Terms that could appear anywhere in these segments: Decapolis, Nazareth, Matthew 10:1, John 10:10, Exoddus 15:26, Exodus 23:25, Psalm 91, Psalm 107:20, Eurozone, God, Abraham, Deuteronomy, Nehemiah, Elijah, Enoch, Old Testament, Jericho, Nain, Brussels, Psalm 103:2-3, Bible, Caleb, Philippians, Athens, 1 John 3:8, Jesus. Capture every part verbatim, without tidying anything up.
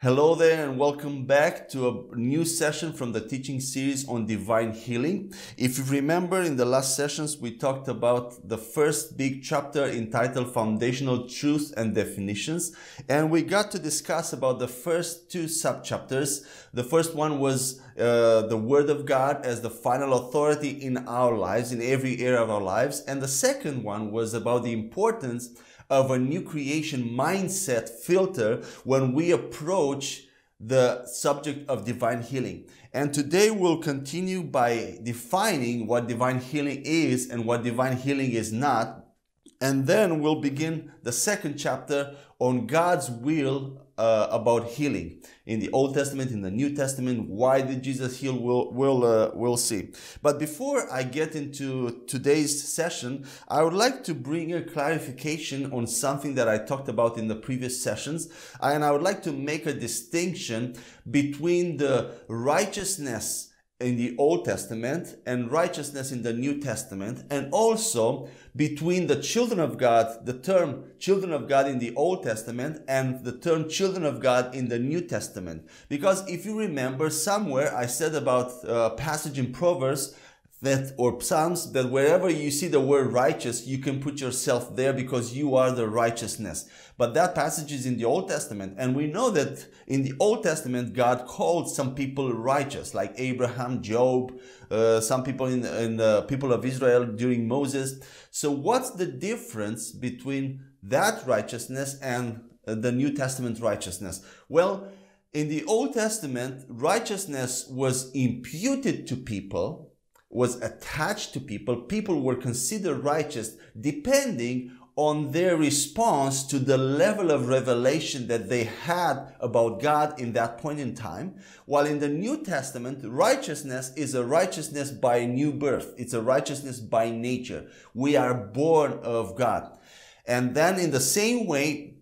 Hello there and welcome back to a new session from the teaching series on divine healing. If you remember, in the last sessions we talked about the first big chapter entitled Foundational Truths and Definitions, and we got to discuss about the first two sub-chapters. The first one was uh, the Word of God as the final authority in our lives, in every area of our lives, and the second one was about the importance of a new creation mindset filter when we approach the subject of divine healing. And today we'll continue by defining what divine healing is and what divine healing is not. And then we'll begin the second chapter on God's will uh, about healing in the Old Testament, in the New Testament. Why did Jesus heal? We'll, we'll, uh, we'll see. But before I get into today's session, I would like to bring a clarification on something that I talked about in the previous sessions. And I would like to make a distinction between the righteousness in the Old Testament and righteousness in the New Testament, and also between the children of God, the term children of God in the Old Testament, and the term children of God in the New Testament. Because if you remember, somewhere I said about a passage in Proverbs that, or Psalms, that wherever you see the word righteous, you can put yourself there because you are the righteousness. But that passage is in the Old Testament, and we know that in the Old Testament God called some people righteous, like Abraham, Job, uh, some people in, in the people of Israel during Moses. So what's the difference between that righteousness and uh, the New Testament righteousness? Well, in the Old Testament, righteousness was imputed to people, was attached to people. People were considered righteous depending on their response to the level of revelation that they had about God in that point in time. While in the New Testament, righteousness is a righteousness by new birth. It's a righteousness by nature. We are born of God. And then in the same way,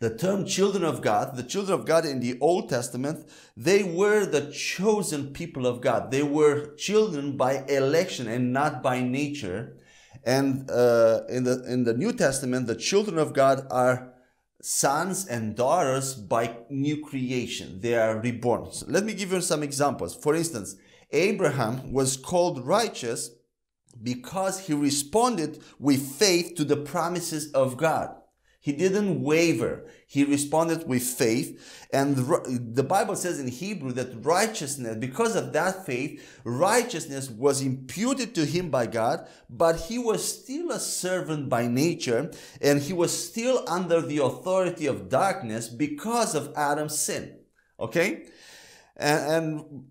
the term children of God, the children of God in the Old Testament, they were the chosen people of God. They were children by election and not by nature. And uh, in the, in the New Testament, the children of God are sons and daughters by new creation. They are reborn. So let me give you some examples. For instance, Abraham was called righteous because he responded with faith to the promises of God. He didn't waver. He responded with faith. And the Bible says in Hebrew that righteousness, because of that faith, righteousness was imputed to him by God, but he was still a servant by nature, and he was still under the authority of darkness because of Adam's sin. Okay? And, and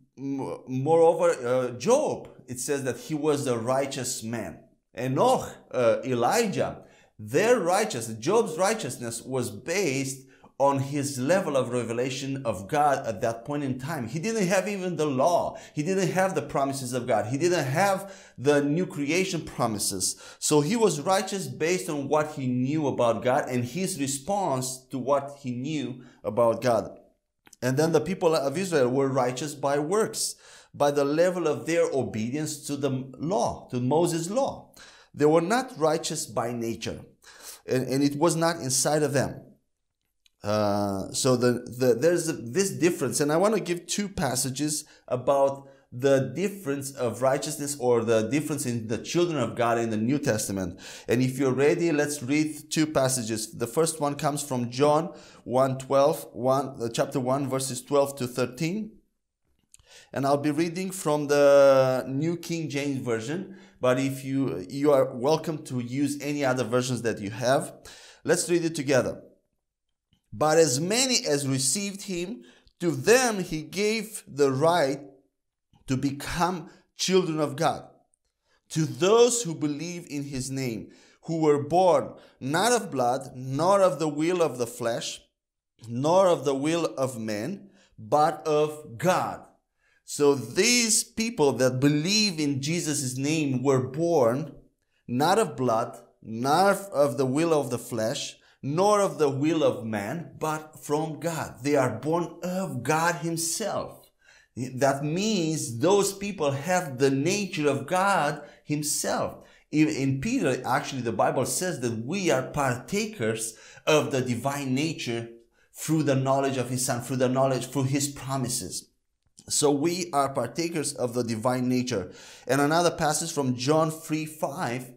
moreover, uh, Job, it says that he was a righteous man. Enoch, uh, Elijah, their righteousness, Job's righteousness, was based on his level of revelation of God at that point in time. He didn't have even the law. He didn't have the promises of God. He didn't have the new creation promises. So he was righteous based on what he knew about God and his response to what he knew about God. And then the people of Israel were righteous by works, by the level of their obedience to the law, to Moses' law. They were not righteous by nature, and, and it was not inside of them. Uh, so the, the, there's a, this difference, and I want to give two passages about the difference of righteousness or the difference in the children of God in the New Testament. And if you're ready, let's read two passages. The first one comes from John one twelve, chapter one, verses twelve to thirteen. And I'll be reading from the New King James Version, but if you, you are welcome to use any other versions that you have. Let's read it together. But as many as received him, to them he gave the right to become children of God, to those who believe in his name, who were born not of blood, nor of the will of the flesh, nor of the will of man, but of God. So these people that believe in Jesus' name were born not of blood, not of the will of the flesh, nor of the will of man, but from God. They are born of God himself. That means those people have the nature of God himself. In Peter, actually, the Bible says that we are partakers of the divine nature through the knowledge of his son, through the knowledge, through his promises. So we are partakers of the divine nature. And another passage from John three five,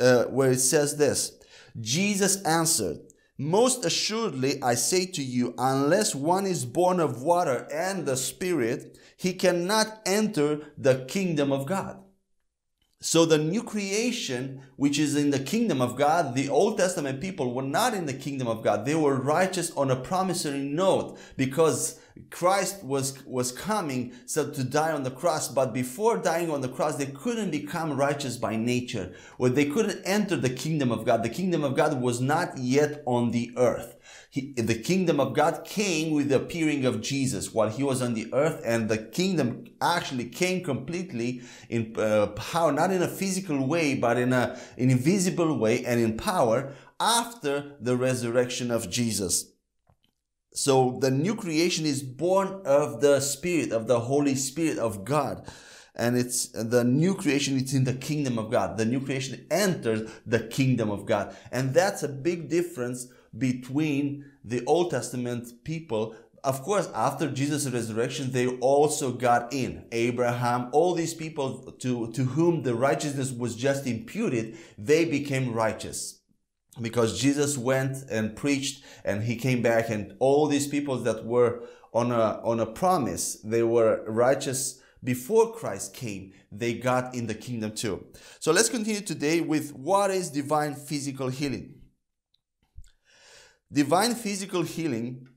uh, where it says this, Jesus answered, "Most assuredly, I say to you, unless one is born of water and the Spirit, he cannot enter the kingdom of God." So the new creation, which is in the kingdom of God, the Old Testament people were not in the kingdom of God. They were righteous on a promissory note because Christ was, was coming so to die on the cross. But before dying on the cross, they couldn't become righteous by nature, or they couldn't enter the kingdom of God. The kingdom of God was not yet on the earth. He, the kingdom of God came with the appearing of Jesus while he was on the earth, and the kingdom actually came completely in uh, power, not in a physical way, but in a, an invisible way and in power after the resurrection of Jesus. So the new creation is born of the Spirit, of the Holy Spirit of God. And it's the new creation, it's in the kingdom of God. The new creation enters the kingdom of God. And that's a big difference between the Old Testament people. Of course, after Jesus' resurrection, they also got in. Abraham, all these people to, to whom the righteousness was just imputed, they became righteous. Because Jesus went and preached and he came back, and all these people that were on a, on a promise, they were righteous before Christ came, they got in the kingdom too. So let's continue today with what is divine physical healing. Divine physical healing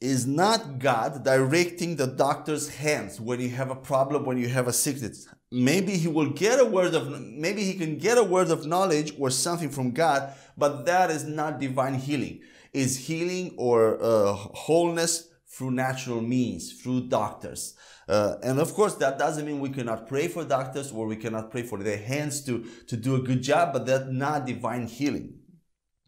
is not God directing the doctor's hands when you have a problem, when you have a sickness. Maybe he will get a word of, maybe he can get a word of knowledge or something from God, but that is not divine healing. It's healing or uh, wholeness through natural means, through doctors. Uh, and of course, that doesn't mean we cannot pray for doctors or we cannot pray for their hands to, to do a good job, but that's not divine healing.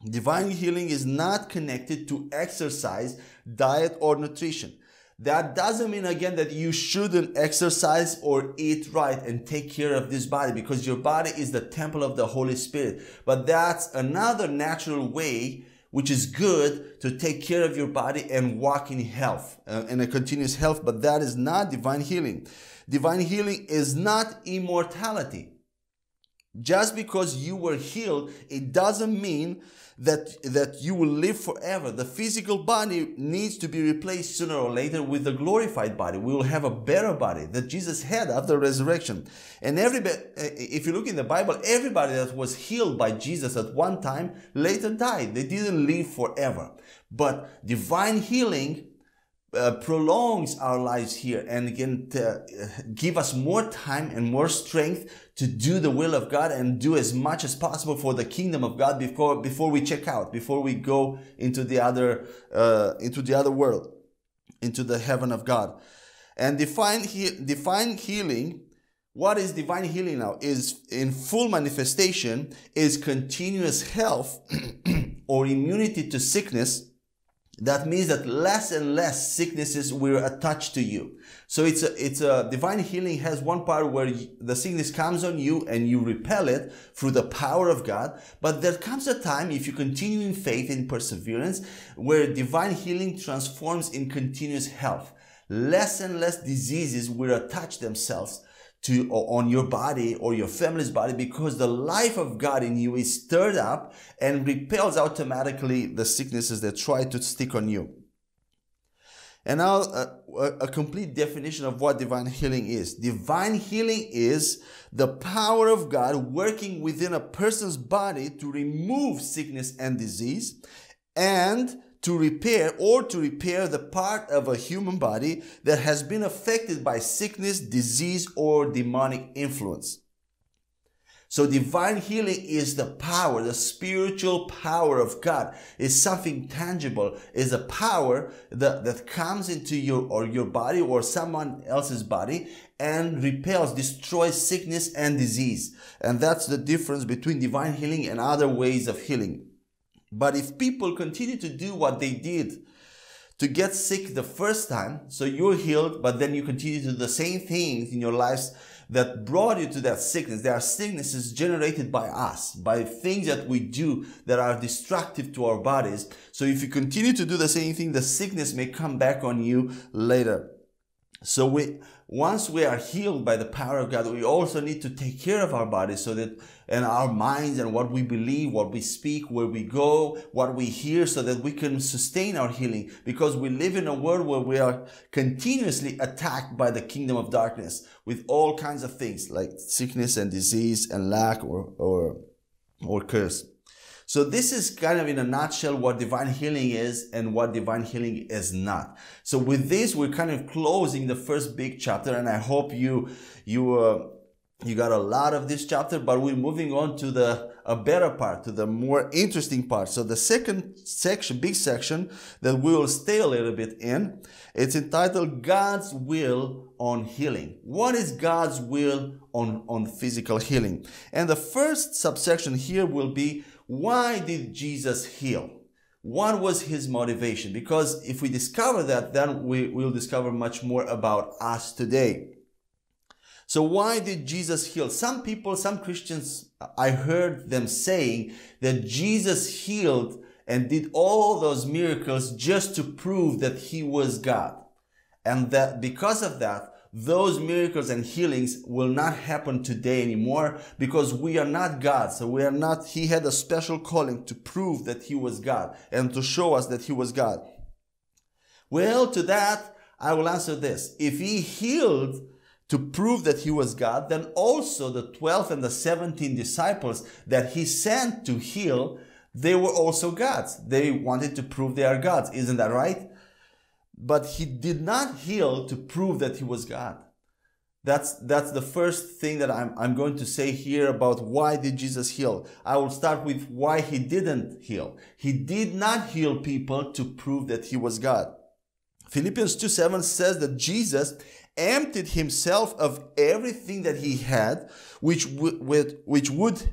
Divine healing is not connected to exercise, diet, or nutrition. That doesn't mean, again, that you shouldn't exercise or eat right and take care of this body, because your body is the temple of the Holy Spirit. But that's another natural way, which is good, to take care of your body and walk in health, uh, in a continuous health, but that is not divine healing. Divine healing is not immortality. Just because you were healed, it doesn't mean that, that you will live forever. The physical body needs to be replaced sooner or later with a glorified body. We will have a better body that Jesus had after resurrection. And everybody, if you look in the Bible, everybody that was healed by Jesus at one time later died. They didn't live forever. But divine healing Uh, prolongs our lives here and can uh, give us more time and more strength to do the will of God and do as much as possible for the kingdom of God before before we check out, before we go into the other uh, into the other world, into the heaven of God. And define he define healing. What is divine healing now? Is in full manifestation is continuous health or immunity to sickness. That means that less and less sicknesses will attach to you. So it's a, it's a divine healing has one part where the sickness comes on you and you repel it through the power of God. But there comes a time, if you continue in faith and perseverance, where divine healing transforms in continuous health. Less and less diseases will attach themselves to on your body or your family's body, because the life of God in you is stirred up and repels automatically the sicknesses that try to stick on you. And now uh, a complete definition of what divine healing is. Divine healing is the power of God working within a person's body to remove sickness and disease, and to repair or to repair the part of a human body that has been affected by sickness, disease, or demonic influence. So divine healing is the power, the spiritual power of God. It's something tangible. It's a power that, that comes into your, or your body or someone else's body and repels, destroys sickness and disease. And that's the difference between divine healing and other ways of healing. But if people continue to do what they did to get sick the first time, so you're healed, but then you continue to do the same things in your lives that brought you to that sickness. There are sicknesses generated by us, by things that we do that are destructive to our bodies. So if you continue to do the same thing, the sickness may come back on you later. So we, once we are healed by the power of God, we also need to take care of our bodies so that, and our minds and what we believe, what we speak, where we go, what we hear, so that we can sustain our healing. Because we live in a world where we are continuously attacked by the kingdom of darkness with all kinds of things like sickness and disease and lack or, or, or curse. So this is kind of in a nutshell what divine healing is and what divine healing is not. So with this, we're kind of closing the first big chapter, and I hope you you uh, you got a lot of this chapter. But we're moving on to the a better part, to the more interesting part. So the second section, big section that we will stay a little bit in, it's entitled God's Will on Healing. What is God's will on on physical healing? And the first subsection here will be, why did Jesus heal? What was his motivation? Because if we discover that, then we will discover much more about us today. So why did Jesus heal? Some people, some Christians, I heard them saying that Jesus healed and did all those miracles just to prove that he was God. And that because of that, those miracles and healings will not happen today anymore, because we are not God. So we are not, he had a special calling to prove that he was God and to show us that he was God. Well, to that, I will answer this. If he healed to prove that he was God, then also the twelve and the seventeen disciples that he sent to heal, they were also gods. They wanted to prove they are gods. Isn't that right? But he did not heal to prove that he was God. That's, that's the first thing that I'm, I'm going to say here about why did Jesus heal. I will start with why he didn't heal. He did not heal people to prove that he was God. Philippians two seven says that Jesus emptied himself of everything that he had, which would, which would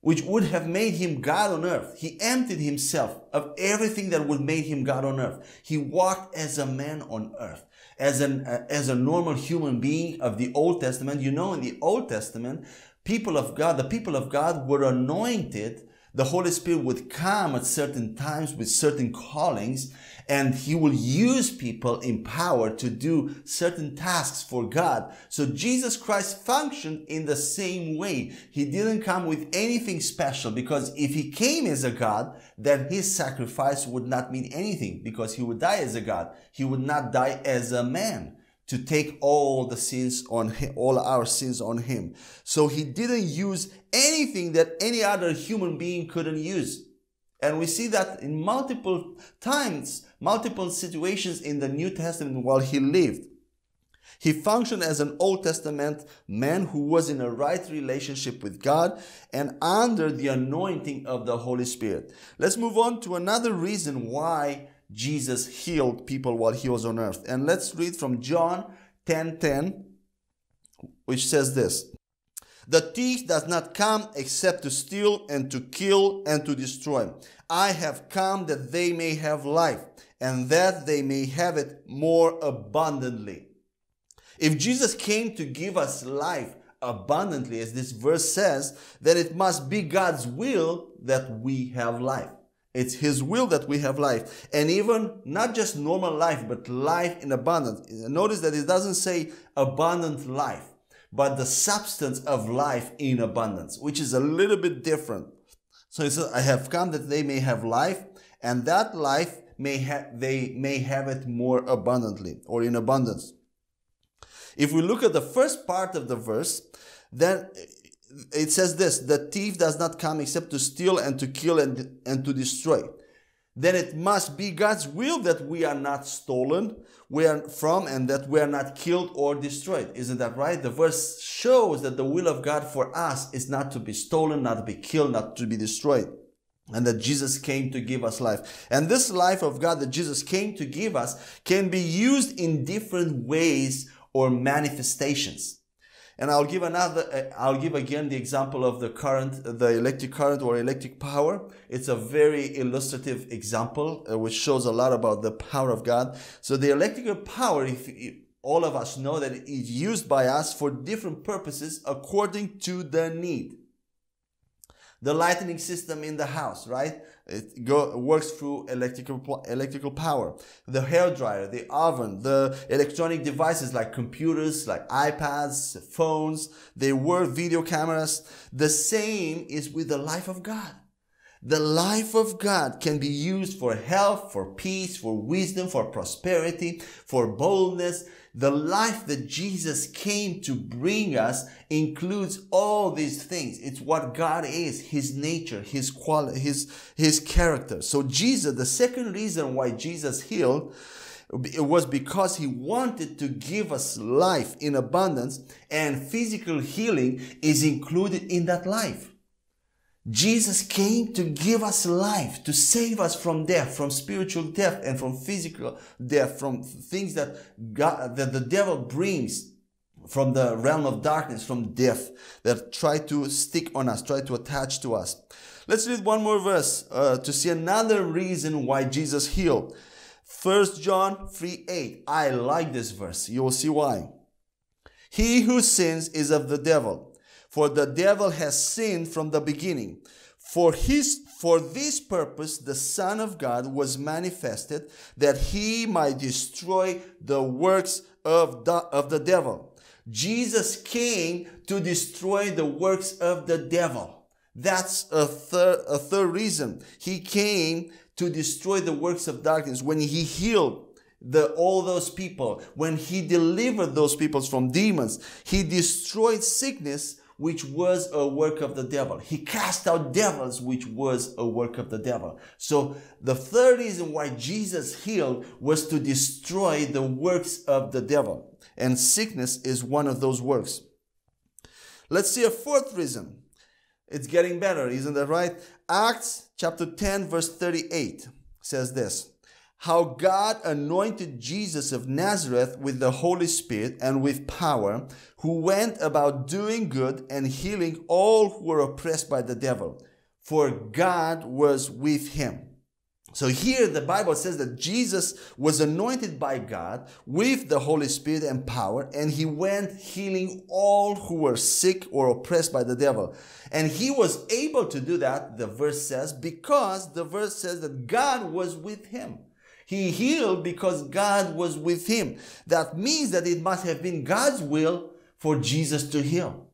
which would have made him God on earth. He emptied himself of everything that would make him God on earth. He walked as a man on earth, as, an, uh, as a normal human being of the Old Testament. You know, in the Old Testament, people of God, the people of God were anointed. The Holy Spirit would come at certain times with certain callings, and he will use people in power to do certain tasks for God. So Jesus Christ functioned in the same way. He didn't come with anything special, because if he came as a God, then his sacrifice would not mean anything, because he would die as a God. He would not die as a man to take all the sins on him, all our sins on him. So he didn't use anything that any other human being couldn't use. And we see that in multiple times, multiple situations in the New Testament while he lived. He functioned as an Old Testament man who was in a right relationship with God and under the anointing of the Holy Spirit. Let's move on to another reason why Jesus healed people while he was on earth. And let's read from John ten ten, which says this. The thief does not come except to steal and to kill and to destroy. I have come that they may have life, and that they may have it more abundantly. If Jesus came to give us life abundantly, as this verse says, then it must be God's will that we have life. It's his will that we have life, and even not just normal life, but life in abundance. Notice that it doesn't say abundant life, but the substance of life in abundance, which is a little bit different. So it says, I have come that they may have life, and that life may ha- they may have it more abundantly, or in abundance. If we look at the first part of the verse, then it says this, the thief does not come except to steal and to kill and, and to destroy. Then it must be God's will that we are not stolen we are from and that we are not killed or destroyed. Isn't that right? The verse shows that the will of God for us is not to be stolen, not to be killed, not to be destroyed. And that Jesus came to give us life. And this life of God that Jesus came to give us can be used in different ways or manifestations. And I'll give another, I'll give again the example of the current, the electric current or electric power. It's a very illustrative example, uh, which shows a lot about the power of God. So the electrical power, if, if all of us know that it's used by us for different purposes according to the need. The lighting system in the house, right? It go, works through electrical electrical power. The hairdryer, the oven, the electronic devices like computers, like iPads, phones, they work, video cameras. The same is with the life of God. The life of God can be used for health, for peace, for wisdom, for prosperity, for boldness. The life that Jesus came to bring us includes all these things. It's what God is, His nature, His quality, His, His character. So Jesus, the second reason why Jesus healed, it was because He wanted to give us life in abundance, and physical healing is included in that life. Jesus came to give us life, to save us from death, from spiritual death and from physical death, from things that God, that the devil brings from the realm of darkness, from death, that try to stick on us, try to attach to us. Let's read one more verse uh, to see another reason why Jesus healed. First John three eight. I like this verse. You will see why. He who sins is of the devil, for the devil has sinned from the beginning. For his, for this purpose the Son of God was manifested, that He might destroy the works of the, of the devil. Jesus came to destroy the works of the devil. That's a third, a third reason. He came to destroy the works of darkness. When He healed The, all those people, when He delivered those people from demons, He destroyed sickness, which was a work of the devil. He cast out devils, which was a work of the devil. So the third reason why Jesus healed was to destroy the works of the devil. And sickness is one of those works. Let's see a fourth reason. It's getting better, isn't that right? Acts chapter ten verse thirty-eight says this. How God anointed Jesus of Nazareth with the Holy Spirit and with power, who went about doing good and healing all who were oppressed by the devil, for God was with him. So here the Bible says that Jesus was anointed by God with the Holy Spirit and power, and He went healing all who were sick or oppressed by the devil. And He was able to do that, the verse says, because the verse says that God was with Him. He healed because God was with Him. That means that it must have been God's will for Jesus to heal.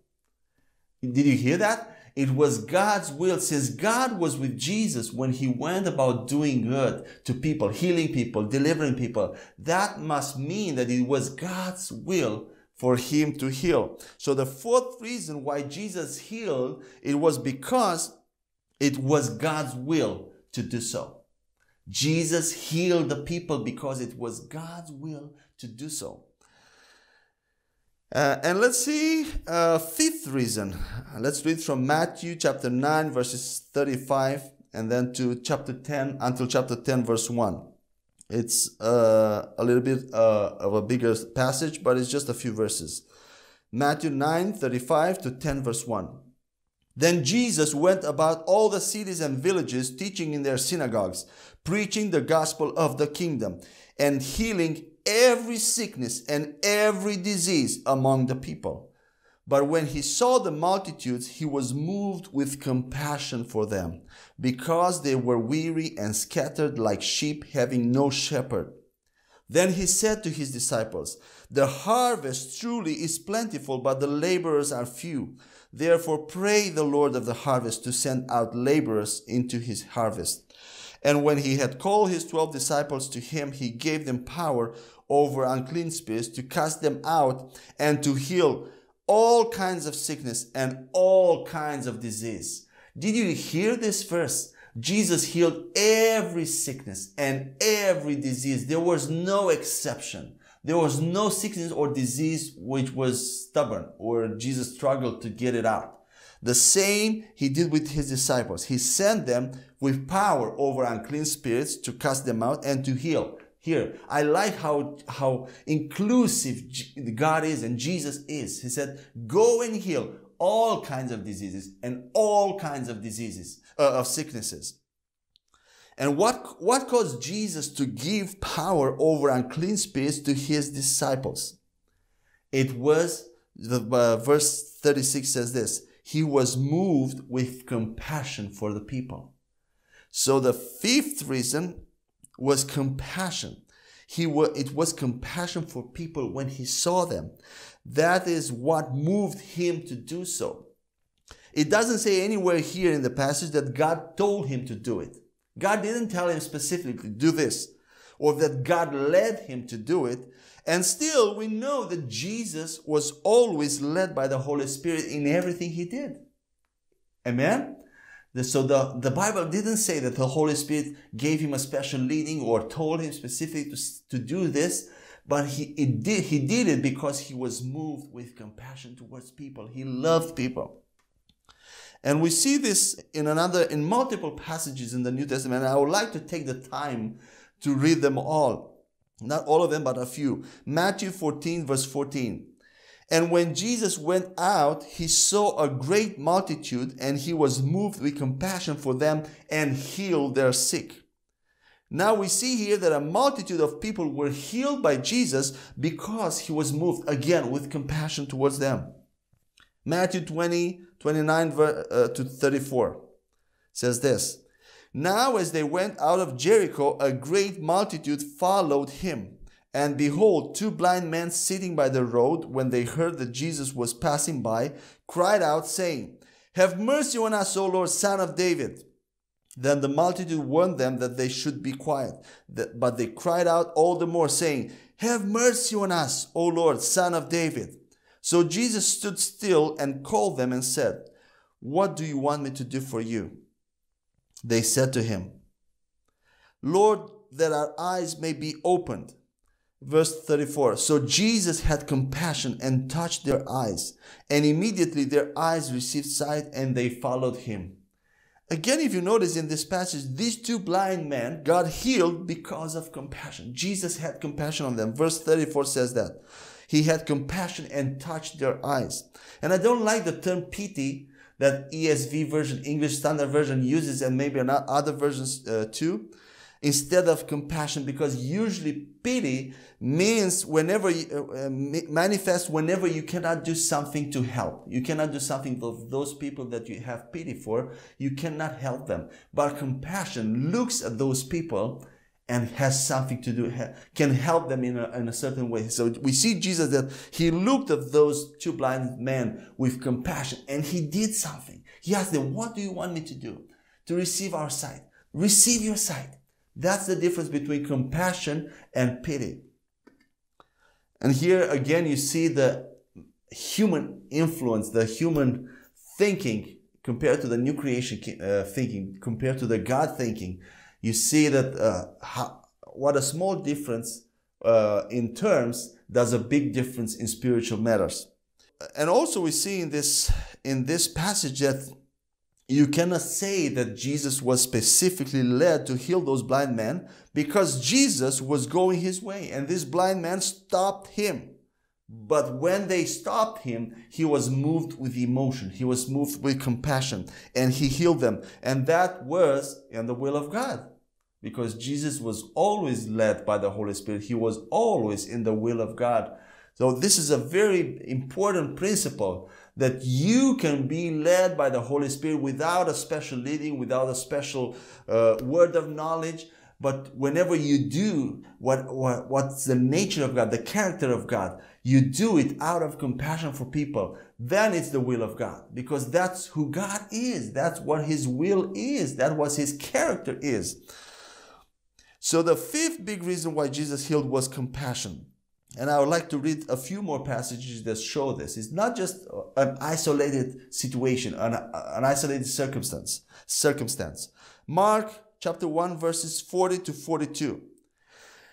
Did you hear that? It was God's will, since God was with Jesus when He went about doing good to people, healing people, delivering people. That must mean that it was God's will for Him to heal. So the fourth reason why Jesus healed, it was because it was God's will to do so. Jesus healed the people because it was God's will to do so. Uh, and let's see a uh, fifth reason. Let's read from Matthew chapter nine verses thirty-five and then to chapter ten, until chapter ten verse one. It's uh, a little bit uh, of a bigger passage, but it's just a few verses. Matthew nine thirty-five to ten verse one. Then Jesus went about all the cities and villages, teaching in their synagogues, preaching the gospel of the kingdom, and healing every sickness and every disease among the people. But when He saw the multitudes, He was moved with compassion for them, because they were weary and scattered like sheep having no shepherd. Then He said to His disciples, "The harvest truly is plentiful, but the laborers are few. Therefore pray the Lord of the harvest to send out laborers into His harvest." And when He had called His twelve disciples to Him, He gave them power over unclean spirits to cast them out and to heal all kinds of sickness and all kinds of disease. Did you hear this verse? Jesus healed every sickness and every disease. There was no exception. There was no sickness or disease which was stubborn or Jesus struggled to get it out. The same He did with His disciples. He sent them with power over unclean spirits to cast them out and to heal here. I like how, how inclusive God is and Jesus is. He said, go and heal all kinds of diseases and all kinds of diseases, uh, of sicknesses. And what, what caused Jesus to give power over unclean spirits to his disciples? It was, the uh, verse thirty-six says this, he was moved with compassion for the people. So the fifth reason was compassion. He was, it was compassion for people when he saw them. That is what moved him to do so. It doesn't say anywhere here in the passage that God told him to do it. God didn't tell him specifically, do this, or that God led him to do it. And still, we know that Jesus was always led by the Holy Spirit in everything he did. Amen? So the, the Bible didn't say that the Holy Spirit gave him a special leading or told him specifically to, to do this, but he, it did, he did it because he was moved with compassion towards people. He loved people. And we see this in another, in multiple passages in the New Testament. And I would like to take the time to read them all. Not all of them, but a few. Matthew fourteen, verse fourteen. And when Jesus went out, he saw a great multitude, and he was moved with compassion for them and healed their sick. Now we see here that a multitude of people were healed by Jesus because he was moved, again, with compassion towards them. Matthew twenty, twenty-nine to thirty-four says this. Now as they went out of Jericho, a great multitude followed him. And behold, two blind men sitting by the road, when they heard that Jesus was passing by, cried out, saying, Have mercy on us, O Lord, Son of David. Then the multitude warned them that they should be quiet. But they cried out all the more, saying, Have mercy on us, O Lord, Son of David. So Jesus stood still and called them and said, What do you want me to do for you? They said to him, Lord, that our eyes may be opened. Verse thirty-four, so Jesus had compassion and touched their eyes, and immediately their eyes received sight and they followed him. Again, if you notice in this passage, these two blind men got healed because of compassion. Jesus had compassion on them. Verse thirty-four says that. He had compassion and touched their eyes. And I don't like the term pity that E S V version, English Standard Version uses, and maybe other versions uh, too, instead of compassion, because usually pity means whenever you, uh, manifest whenever you cannot do something to help. You cannot do something for those people that you have pity for. You cannot help them. But compassion looks at those people and has something to do, can help them in a, in a certain way. So we see Jesus that he looked at those two blind men with compassion and he did something. He asked them, what do you want me to do? To receive our sight. Receive your sight. That's the difference between compassion and pity. And here again you see the human influence, the human thinking compared to the new creation uh, thinking, compared to the God thinking. You see that uh, how, what a small difference uh, in terms does a big difference in spiritual matters. And also we see in this, in this passage that you cannot say that Jesus was specifically led to heal those blind men because Jesus was going his way and this blind man stopped him. But when they stopped him, he was moved with emotion. He was moved with compassion and he healed them. And that was in the will of God, because Jesus was always led by the Holy Spirit. He was always in the will of God. So this is a very important principle, that you can be led by the Holy Spirit without a special leading, without a special uh, word of knowledge. But whenever you do what, what what's the nature of God, the character of God, you do it out of compassion for people, then it's the will of God. Because that's who God is. That's what his will is. That was his character is. So the fifth big reason why Jesus healed was compassion. And I would like to read a few more passages that show this. It's not just an isolated situation, an, an isolated circumstance. circumstance. Mark chapter one, verses forty to forty-two.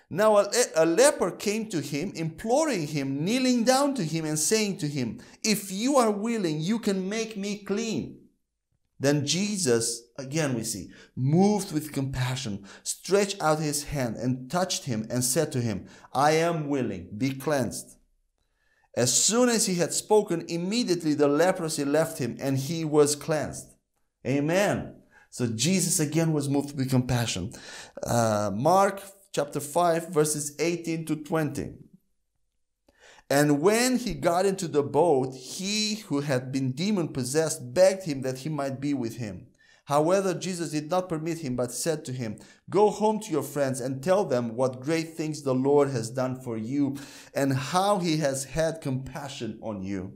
Now a, le a leper came to him, imploring him, kneeling down to him and saying to him, If you are willing, you can make me clean. Then Jesus, again we see, moved with compassion, stretched out his hand and touched him and said to him, I am willing, be cleansed. As soon as he had spoken, immediately the leprosy left him and he was cleansed. Amen. So Jesus again was moved with compassion. Uh, Mark chapter five, verses eighteen to twenty. And when he got into the boat, he who had been demon-possessed begged him that he might be with him. However, Jesus did not permit him, but said to him, Go home to your friends and tell them what great things the Lord has done for you and how he has had compassion on you.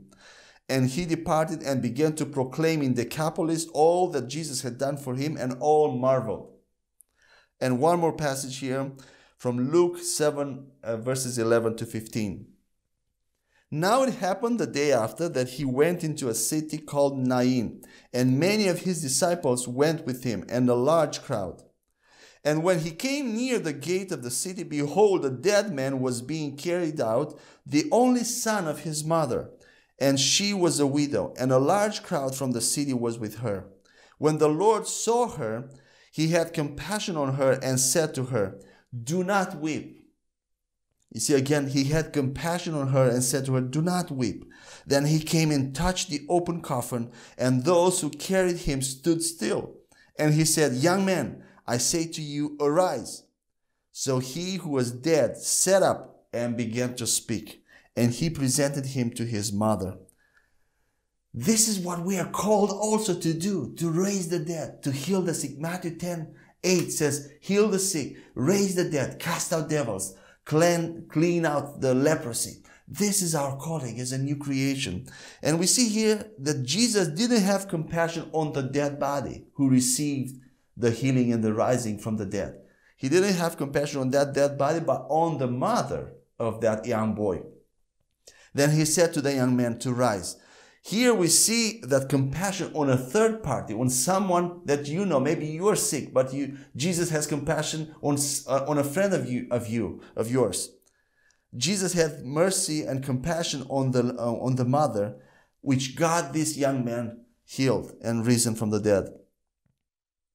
And he departed and began to proclaim in Decapolis all that Jesus had done for him, and all marveled. And one more passage here from Luke seven, uh, verses eleven to fifteen. Now it happened the day after that he went into a city called Nain, and many of his disciples went with him, and a large crowd. And when he came near the gate of the city, behold, a dead man was being carried out, the only son of his mother, and she was a widow, and a large crowd from the city was with her. When the Lord saw her, he had compassion on her and said to her, Do not weep. You see, again, he had compassion on her and said to her, Do not weep. Then he came and touched the open coffin, and those who carried him stood still. And he said, Young man, I say to you, arise. So he who was dead sat up and began to speak, and he presented him to his mother. This is what we are called also to do, to raise the dead, to heal the sick. Matthew ten eight says, Heal the sick, raise the dead, cast out devils. Clean, clean out the leprosy. This is our calling as a new creation. And we see here that Jesus didn't have compassion on the dead body who received the healing and the rising from the dead. He didn't have compassion on that dead body, but on the mother of that young boy. Then he said to the young man to rise. Here we see that compassion on a third party, on someone that you know. Maybe you are sick, but you, Jesus has compassion on, uh, on a friend of you, of you, of yours. Jesus had mercy and compassion on the, uh, on the mother, which God, this young man, healed and risen from the dead.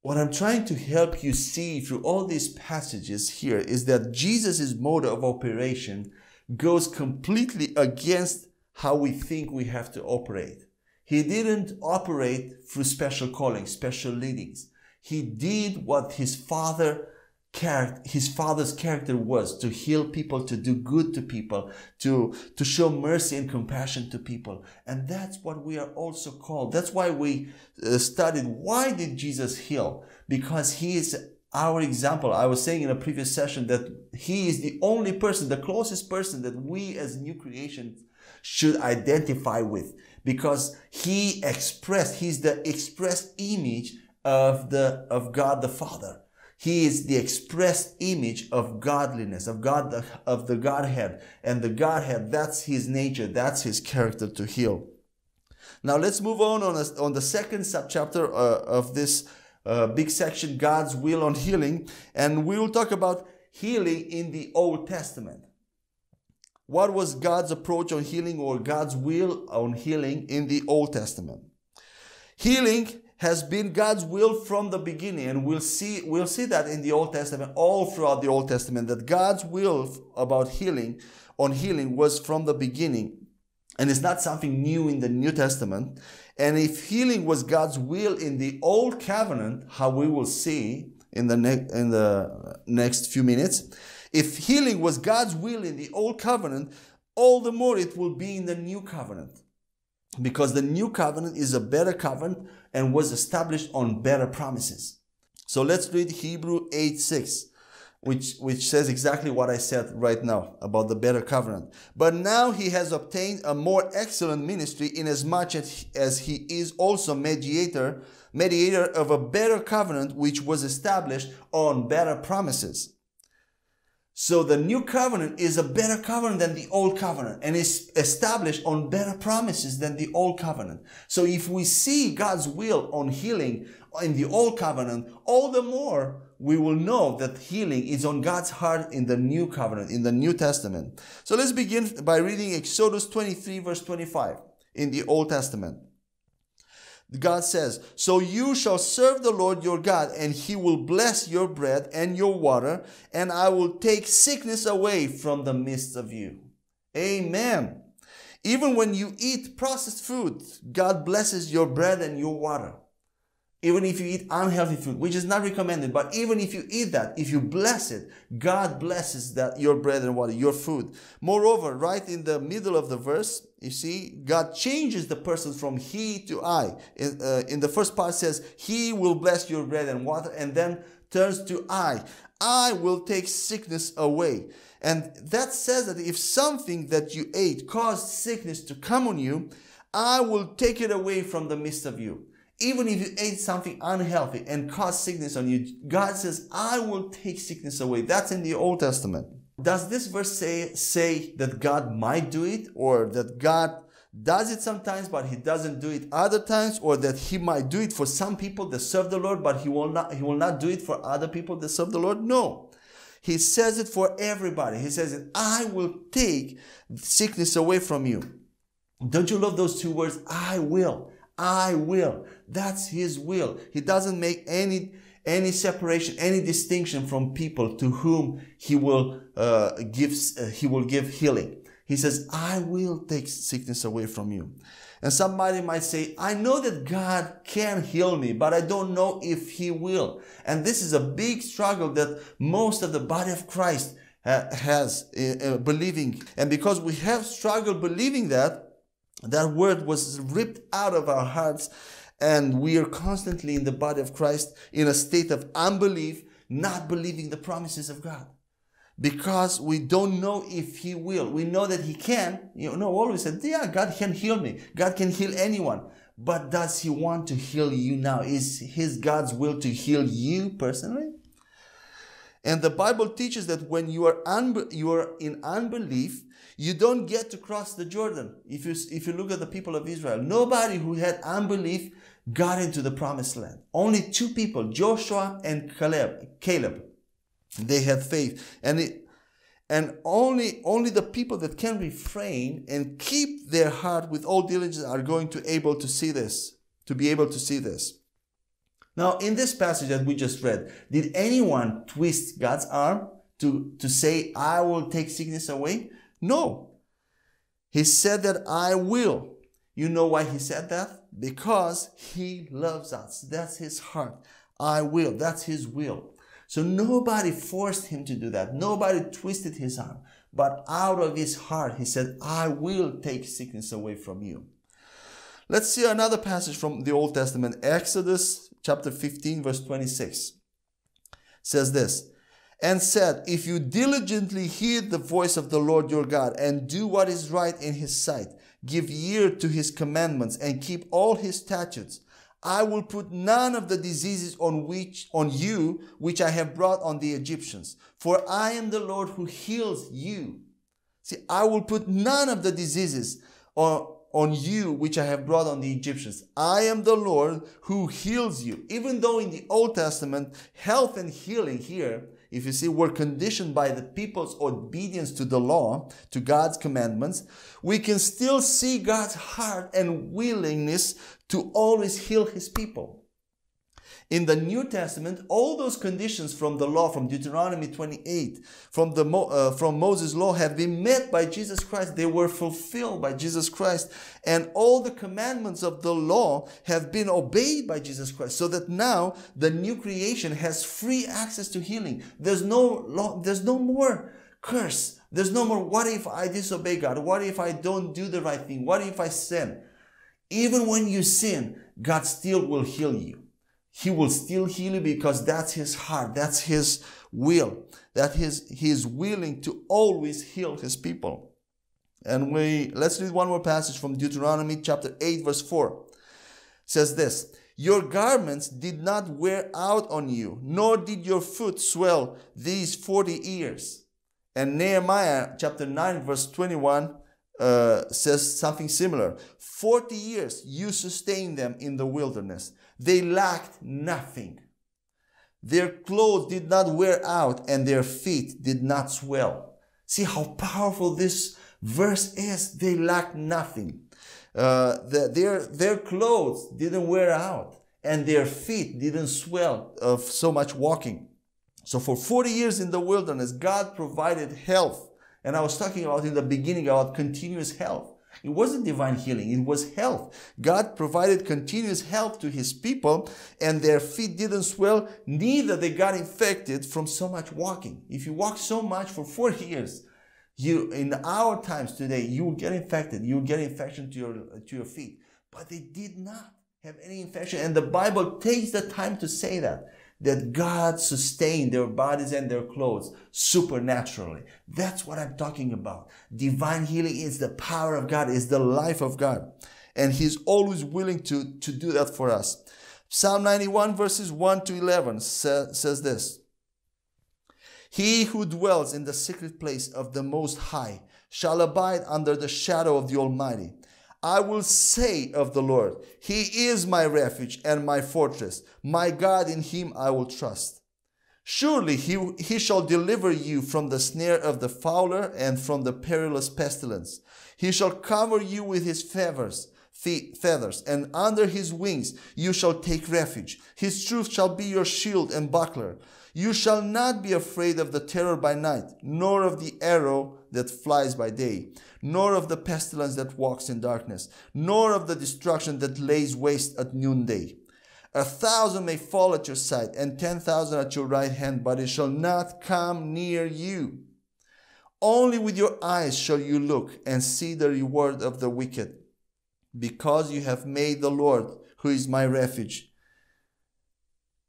What I'm trying to help you see through all these passages here is that Jesus' mode of operation goes completely against how we think we have to operate. He didn't operate through special callings, special leadings. He did what his father character, his father's character was, to heal people, to do good to people, to, to show mercy and compassion to people. And that's what we are also called. That's why we uh, studied, why did Jesus heal? Because he is our example. I was saying in a previous session that he is the only person, the closest person that we as new creations should identify with, because he expressed, he's the express image of the of God the Father. He is the express image of godliness, of God the, of the Godhead, and the Godhead, that's his nature, that's his character, to heal. Now let's move on on, a, on the second subchapter uh, of this uh, big section, God's will on healing, and we will talk about healing in the Old Testament. What was God's approach on healing, or God's will on healing in the Old Testament? Healing has been God's will from the beginning, and we'll see, we'll see that in the Old Testament, all throughout the Old Testament, that God's will about healing, on healing, was from the beginning. And it's not something new in the New Testament. And if healing was God's will in the Old Covenant, how we will see in the, ne- in the next few minutes, if healing was God's will in the Old Covenant, all the more it will be in the New Covenant. Because the New Covenant is a better covenant and was established on better promises. So let's read Hebrews eight six, which, which says exactly what I said right now about the better covenant. But now he has obtained a more excellent ministry, inasmuch as he is also mediator, mediator of a better covenant, which was established on better promises. So the new covenant is a better covenant than the old covenant, and is established on better promises than the old covenant. So if we see God's will on healing in the old covenant, all the more we will know that healing is on God's heart in the new covenant, in the New Testament. So let's begin by reading Exodus twenty-three, verse twenty-five in the Old Testament. God says, so you shall serve the Lord your God, and he will bless your bread and your water, and I will take sickness away from the midst of you. Amen. Even when you eat processed food, God blesses your bread and your water. Even if you eat unhealthy food, which is not recommended, but even if you eat that, if you bless it, God blesses that your bread and water, your food. Moreover, right in the middle of the verse, you see, God changes the person from he to I. In, uh, in the first part says, he will bless your bread and water, and then turns to I. I will take sickness away. And that says that if something that you ate caused sickness to come on you, I will take it away from the midst of you. Even if you ate something unhealthy and caused sickness on you, God says, I will take sickness away. That's in the Old Testament. Does this verse say, say that God might do it, or that God does it sometimes but he doesn't do it other times, or that he might do it for some people that serve the Lord but he will not, he will not do it for other people that serve the Lord? No. He says it for everybody. He says it, I will take sickness away from you. Don't you love those two words? I will. I will. That's his will. He doesn't make any any separation, any distinction from people to whom he will uh, give uh, he will give healing. He says, I will take sickness away from you. And somebody might say, I know that God can heal me, but I don't know if he will. And this is a big struggle that most of the body of Christ uh, has uh, uh, believing. And because we have struggled believing that, that word was ripped out of our hearts, and we are constantly in the body of Christ in a state of unbelief, not believing the promises of God, because we don't know if he will. We know that he can. You know, always said, yeah, God can heal me. God can heal anyone. But does he want to heal you now? Is his God's will to heal you personally? And the Bible teaches that when you are, unbe- you are in unbelief, you don't get to cross the Jordan. If you, if you look at the people of Israel, nobody who had unbelief got into the promised land. Only two people, Joshua and Caleb. Caleb. They had faith. And, it, and only, only the people that can refrain and keep their heart with all diligence are going to able to see this, to be able to see this. Now, in this passage that we just read, did anyone twist God's arm to, to say, I will take sickness away? No. He said that I will. You know why he said that? Because he loves us. That's his heart. I will. That's his will. So nobody forced him to do that. Nobody twisted his arm. But out of his heart, he said, I will take sickness away from you. Let's see another passage from the Old Testament. Exodus chapter fifteen, verse twenty-six says this, and said, if you diligently hear the voice of the Lord your God and do what is right in his sight, give ear to his commandments and keep all his statutes, I will put none of the diseases on which on you which I have brought on the Egyptians, for I am the Lord who heals you. See, I will put none of the diseases on on you which I have brought on the Egyptians. I am the Lord who heals you. Even though in the Old Testament, health and healing here, if you see, were conditioned by the people's obedience to the law, to God's commandments, we can still see God's heart and willingness to always heal his people. In the New Testament, all those conditions from the law, from Deuteronomy twenty-eight, from, the Mo, uh, from Moses' law have been met by Jesus Christ. They were fulfilled by Jesus Christ. And all the commandments of the law have been obeyed by Jesus Christ, so that now the new creation has free access to healing. There's no law, there's no more curse. There's no more, what if I disobey God? What if I don't do the right thing? What if I sin? Even when you sin, God still will heal you. He will still heal you because that's his heart. That's his will. That his, he is willing to always heal his people. And we, let's read one more passage from Deuteronomy chapter eight, verse four. It says this, your garments did not wear out on you, nor did your foot swell these forty years. And Nehemiah chapter nine, verse twenty-one uh, says something similar. Forty years you sustained them in the wilderness. They lacked nothing. Their clothes did not wear out and their feet did not swell. See how powerful this verse is. They lacked nothing. uh, the, their, their clothes didn't wear out, and their feet didn't swell of so much walking. So for forty years in the wilderness, God provided health. And I was talking about in the beginning about continuous health. It wasn't divine healing, it was health. God provided continuous health to his people, and their feet didn't swell, neither they got infected from so much walking. If you walk so much for forty years, you, in our times today, you will get infected, you will get infection to your, to your feet. But they did not have any infection, and the Bible takes the time to say that. That God sustained their bodies and their clothes supernaturally. That's what I'm talking about. Divine healing is the power of God, is the life of God. And he's always willing to, to do that for us. Psalm ninety-one verses one to eleven sa- says this. He who dwells in the secret place of the Most High shall abide under the shadow of the Almighty. I will say of the Lord, he is my refuge and my fortress. My God, in him I will trust. Surely he, he shall deliver you from the snare of the fowler and from the perilous pestilence. He shall cover you with his feathers, feathers, and under his wings you shall take refuge. His truth shall be your shield and buckler. You shall not be afraid of the terror by night, nor of the arrow that flies by day, nor of the pestilence that walks in darkness, nor of the destruction that lays waste at noonday. A thousand may fall at your side, and ten thousand at your right hand, but it shall not come near you. Only with your eyes shall you look and see the reward of the wicked, because you have made the Lord, who is my refuge,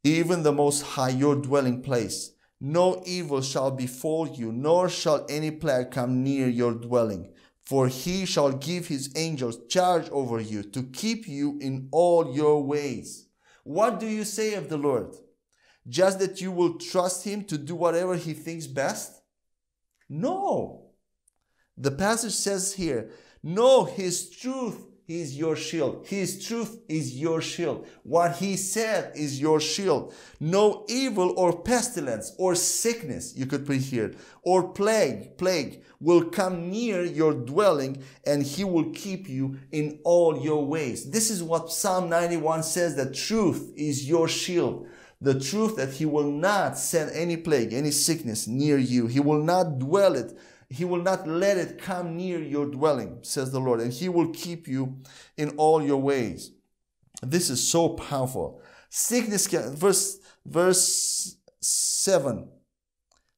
even the Most High, your dwelling place. No evil shall befall you, nor shall any plague come near your dwelling. For he shall give his angels charge over you, to keep you in all your ways. What do you say of the Lord? Just that you will trust him to do whatever he thinks best? No. The passage says here, no, his truth is your shield. His truth is your shield. What he said is your shield. No evil or pestilence or sickness, you could put here, or plague, plague will come near your dwelling, and he will keep you in all your ways. This is what Psalm ninety-one says, that truth is your shield. The truth that he will not send any plague, any sickness near you. He will not dwell it. He will not let it come near your dwelling, says the Lord, and he will keep you in all your ways. This is so powerful. Sickness can, verse, verse seven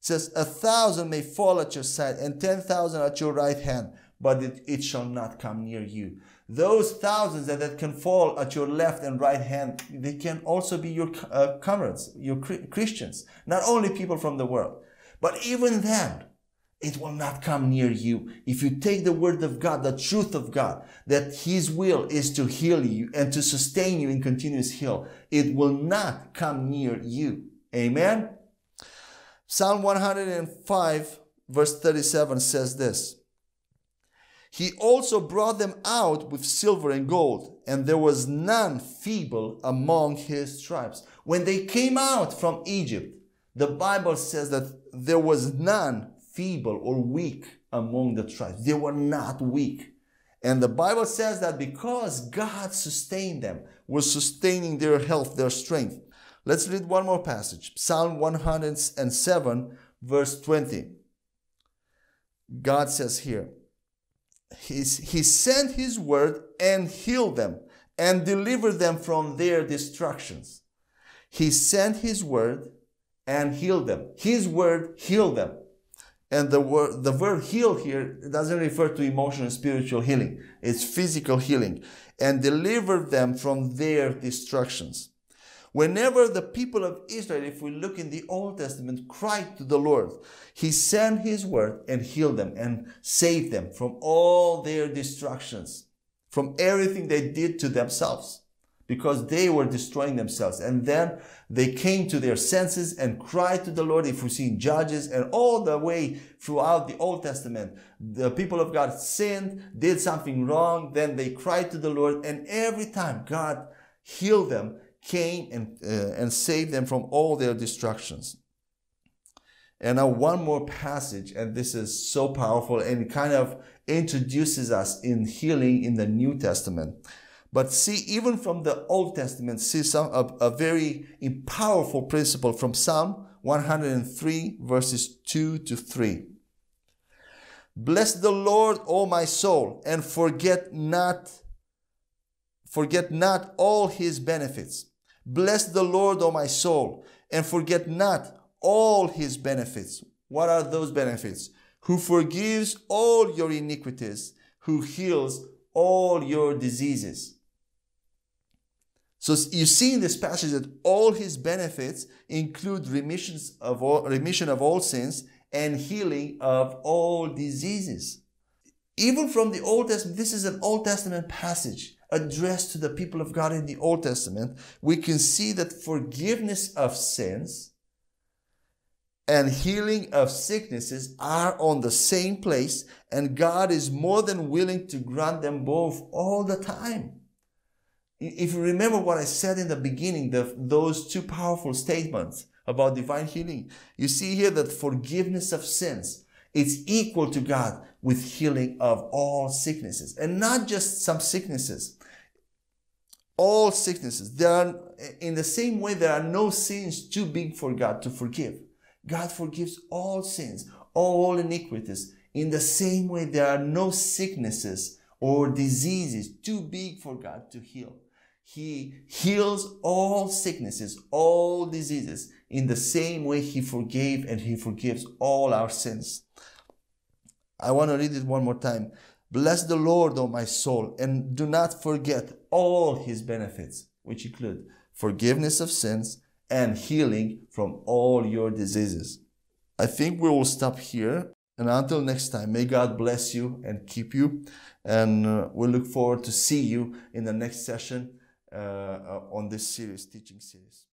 says, a thousand may fall at your side and ten thousand at your right hand, but it, it shall not come near you. Those thousands that, that can fall at your left and right hand, they can also be your uh, comrades, your Christians, not only people from the world, but even them. It will not come near you. If you take the word of God, the truth of God, that his will is to heal you and to sustain you in continuous heal, it will not come near you. Amen? Psalm one hundred five verse thirty-seven says this. He also brought them out with silver and gold, and there was none feeble among his tribes. When they came out from Egypt, the Bible says that there was none feeble or weak among the tribes. They were not weak. And the Bible says that because God sustained them, was sustaining their health, their strength. Let's read one more passage. Psalm one hundred seven, verse twenty. God says here, He sent his word and healed them and delivered them from their destructions. He sent his word and healed them. His word healed them. And the word, the word heal here doesn't refer to emotional and spiritual healing. It's physical healing. And delivered them from their destructions. Whenever the people of Israel, if we look in the Old Testament, cried to the Lord, he sent his word and healed them and saved them from all their destructions, from everything they did to themselves, because they were destroying themselves. And then they came to their senses and cried to the Lord. If we see in Judges and all the way throughout the Old Testament, the people of God sinned, did something wrong, then they cried to the Lord, and every time God healed them, came and, uh, and saved them from all their destructions. And now one more passage, and this is so powerful and kind of introduces us in healing in the New Testament. But see, even from the Old Testament, see some a, a very powerful principle from Psalm one hundred three, verses two to three. Bless the Lord, O my soul, and forget not, forget not all his benefits. Bless the Lord, O my soul, and forget not all his benefits. What are those benefits? Who forgives all your iniquities, who heals all your diseases. So you see in this passage that all his benefits include remissions of all, remission of all sins and healing of all diseases. Even from the Old Testament, this is an Old Testament passage addressed to the people of God in the Old Testament. We can see that forgiveness of sins and healing of sicknesses are on the same place, and God is more than willing to grant them both all the time. If you remember what I said in the beginning, the, those two powerful statements about divine healing, you see here that forgiveness of sins is equal to God with healing of all sicknesses, and not just some sicknesses. All sicknesses. There are, in the same way, there are no sins too big for God to forgive. God forgives all sins, all iniquities. In the same way, there are no sicknesses or diseases too big for God to heal. He heals all sicknesses, all diseases. In the same way, he forgave and he forgives all our sins. I want to read it one more time. Bless the Lord, O my soul, and do not forget all his benefits, which include forgiveness of sins and healing from all your diseases. I think we will stop here. And until next time, may God bless you and keep you. And uh, we look forward to see you in the next session uh, on this series, teaching series.